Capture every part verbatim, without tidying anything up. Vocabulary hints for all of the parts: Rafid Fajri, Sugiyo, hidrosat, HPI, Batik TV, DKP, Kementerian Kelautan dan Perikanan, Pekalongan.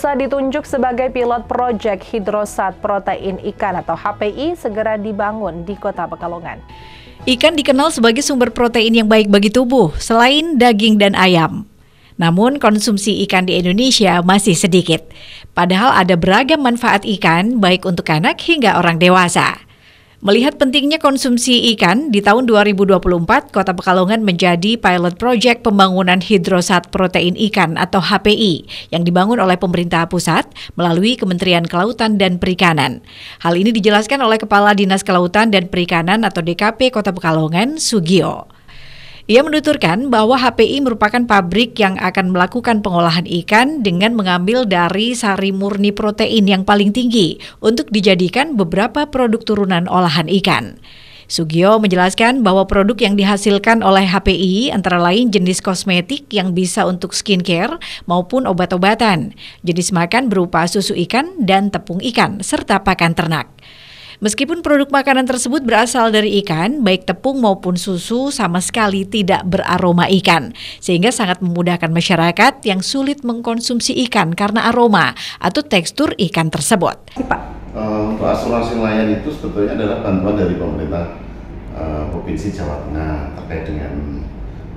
Pemirsa, ditunjuk sebagai pilot proyek hidrosat protein ikan atau H P I segera dibangun di Kota Pekalongan. Ikan dikenal sebagai sumber protein yang baik bagi tubuh, selain daging dan ayam. Namun, konsumsi ikan di Indonesia masih sedikit. Padahal ada beragam manfaat ikan, baik untuk anak hingga orang dewasa. Melihat pentingnya konsumsi ikan, di tahun dua ribu dua puluh empat, Kota Pekalongan menjadi pilot proyek pembangunan hidrosat protein ikan atau H P I yang dibangun oleh pemerintah pusat melalui Kementerian Kelautan dan Perikanan. Hal ini dijelaskan oleh Kepala Dinas Kelautan dan Perikanan atau D K P Kota Pekalongan, Sugiyo. Ia menuturkan bahwa H P I merupakan pabrik yang akan melakukan pengolahan ikan dengan mengambil dari sari murni protein yang paling tinggi untuk dijadikan beberapa produk turunan olahan ikan. Sugiyo menjelaskan bahwa produk yang dihasilkan oleh H P I antara lain jenis kosmetik yang bisa untuk skincare maupun obat-obatan, jenis makan berupa susu ikan dan tepung ikan, serta pakan ternak. Meskipun produk makanan tersebut berasal dari ikan, baik tepung maupun susu sama sekali tidak beraroma ikan, sehingga sangat memudahkan masyarakat yang sulit mengkonsumsi ikan karena aroma atau tekstur ikan tersebut. Pak, untuk asuransi nelayan itu sebetulnya adalah bantuan dari pemerintah uh, Provinsi Jawa Tengah terkait dengan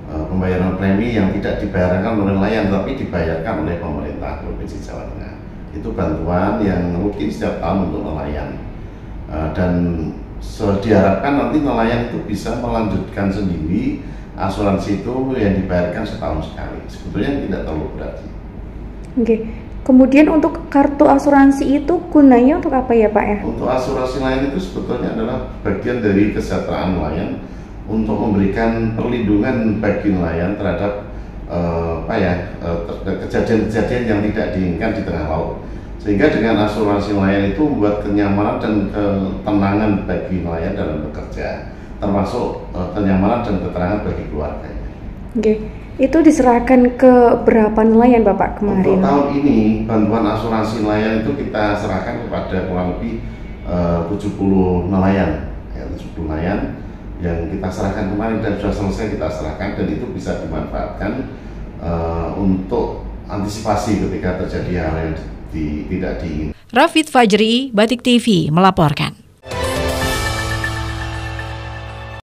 uh, pembayaran premi yang tidak dibayarkan oleh nelayan tapi dibayarkan oleh pemerintah Provinsi Jawa Tengah. Itu bantuan yang rutin setiap tahun untuk nelayan. Dan diharapkan nanti nelayan itu bisa melanjutkan sendiri asuransi itu yang dibayarkan setahun sekali. Sebetulnya tidak terlalu berat. Oke. Kemudian untuk kartu asuransi itu gunanya untuk apa ya Pak ya? Untuk asuransi nelayan itu sebetulnya adalah bagian dari kesejahteraan nelayan untuk memberikan perlindungan bagi nelayan terhadap eh, apa ya kejadian-kejadian yang tidak diinginkan di tengah laut. Sehingga dengan asuransi nelayan itu membuat kenyamanan dan ketenangan bagi nelayan dalam bekerja, termasuk kenyamanan dan keterangan bagi keluarga. Oke, itu diserahkan ke berapa nelayan Bapak kemarin? Untuk tahun ini bantuan asuransi nelayan itu kita serahkan kepada kurang lebih uh, tujuh puluh nelayan, ya, tujuh puluh nelayan yang kita serahkan kemarin dan sudah selesai kita serahkan, dan itu bisa dimanfaatkan uh, untuk antisipasi ketika terjadi hal yang Di, tidak diinginkan. Rafid Fajri, Batik T V melaporkan.